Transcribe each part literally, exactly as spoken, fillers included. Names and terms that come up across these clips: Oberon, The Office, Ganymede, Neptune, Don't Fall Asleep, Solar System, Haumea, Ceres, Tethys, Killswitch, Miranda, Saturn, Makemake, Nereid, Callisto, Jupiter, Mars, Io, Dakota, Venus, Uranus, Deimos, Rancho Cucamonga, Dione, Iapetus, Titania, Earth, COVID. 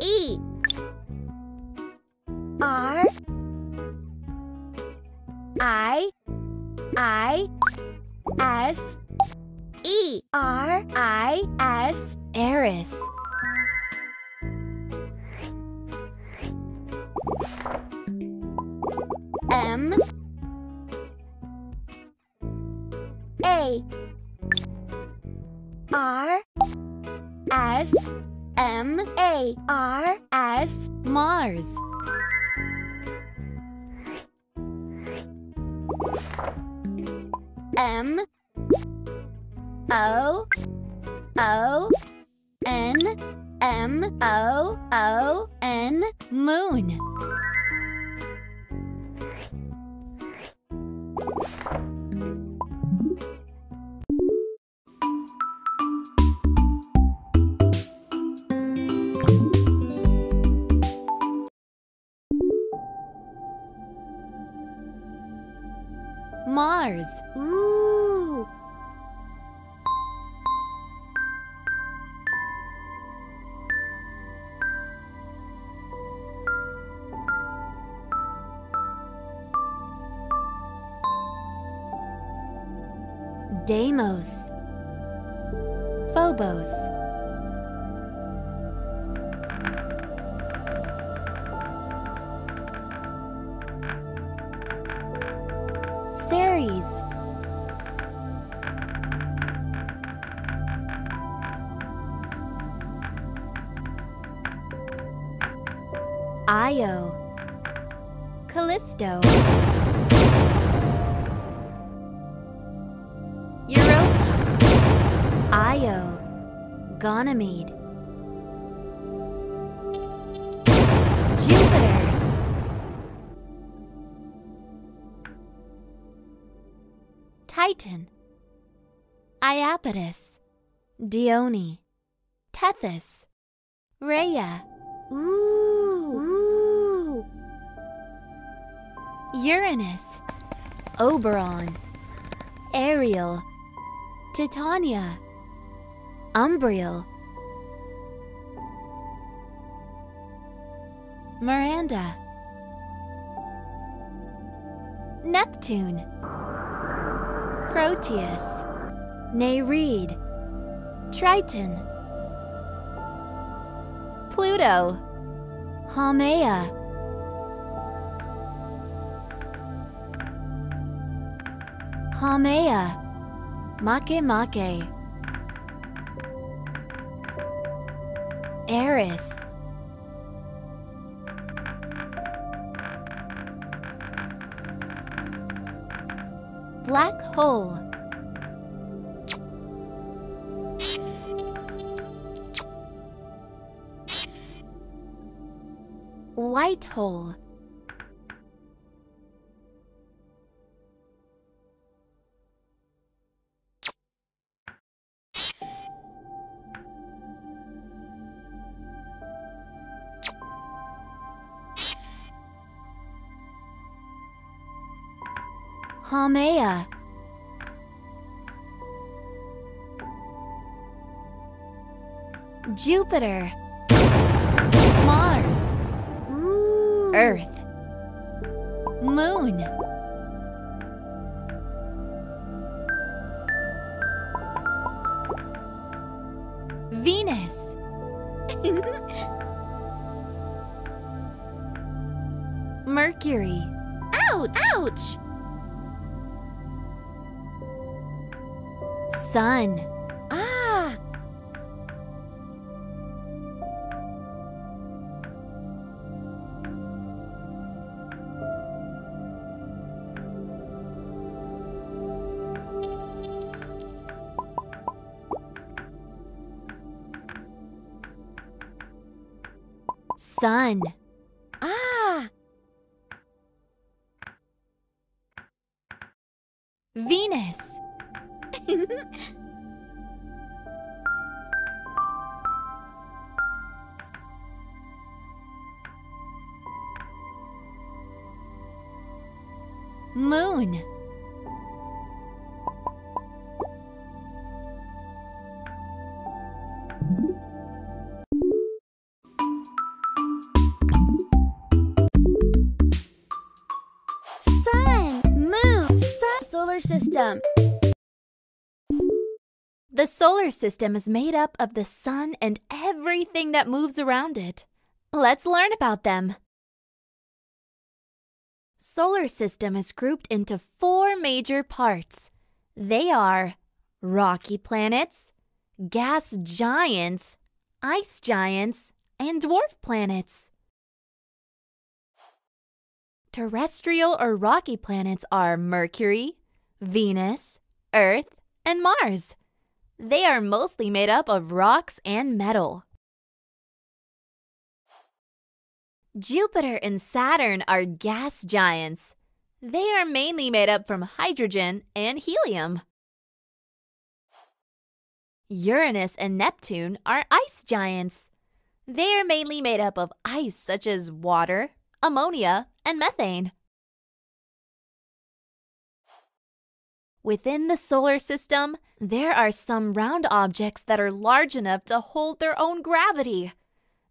E R I I S E R I S Eris. M A R S M A R S Mars. M O O N M O O N Moon. Mars. Ooh. Deimos. Phobos. Ceres. Io. Callisto. Europa. Io. Ganymede. Jupiter. Titan, Iapetus, Dione, Tethys, Rhea, ooh, ooh. Uranus, Oberon, Ariel, Titania, Umbriel, Miranda, Neptune, Proteus, Nereid, Triton, Pluto, Haumea, Haumea, Makemake, Eris, Black hole. White hole. Haumea. Jupiter. Mars. Ooh. Earth. Moon. Venus. Mercury. Ouch! Ouch! Sun. Ah. Sun. Ah. Venus. Moon. solar system. The solar system is made up of the sun and everything that moves around it. Let's learn about them. Solar system is grouped into four major parts. They are rocky planets, gas giants, ice giants, and dwarf planets. Terrestrial or rocky planets are Mercury, Venus, Earth, and Mars. They are mostly made up of rocks and metal. Jupiter and Saturn are gas giants. They are mainly made up from hydrogen and helium. Uranus and Neptune are ice giants. They are mainly made up of ice such as water, ammonia, and methane. Within the solar system, there are some round objects that are large enough to hold their own gravity.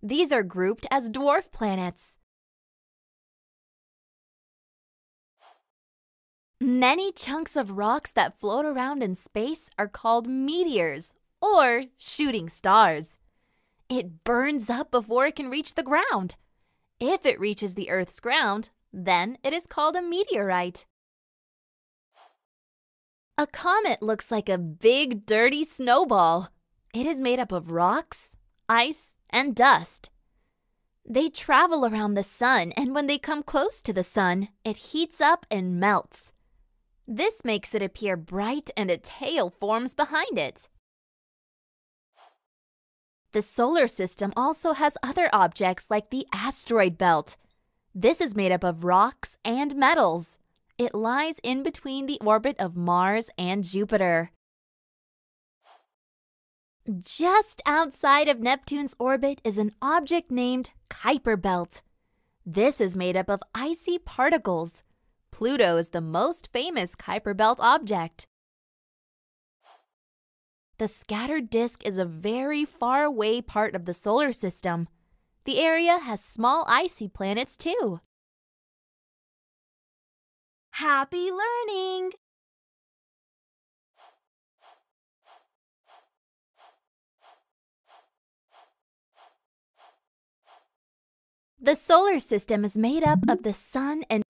These are grouped as dwarf planets. Many chunks of rocks that float around in space are called meteors or shooting stars. It burns up before it can reach the ground. If it reaches the Earth's ground, then it is called a meteorite. A comet looks like a big, dirty snowball. It is made up of rocks, ice, and dust. They travel around the sun, and when they come close to the sun, it heats up and melts. This makes it appear bright, and a tail forms behind it. The solar system also has other objects like the asteroid belt. This is made up of rocks and metals. It lies in between the orbit of Mars and Jupiter. Just outside of Neptune's orbit is an object named Kuiper Belt. This is made up of icy particles. Pluto is the most famous Kuiper Belt object. The scattered disk is a very far away part of the solar system. The area has small icy planets too. Happy learning! The solar system is made up of the sun and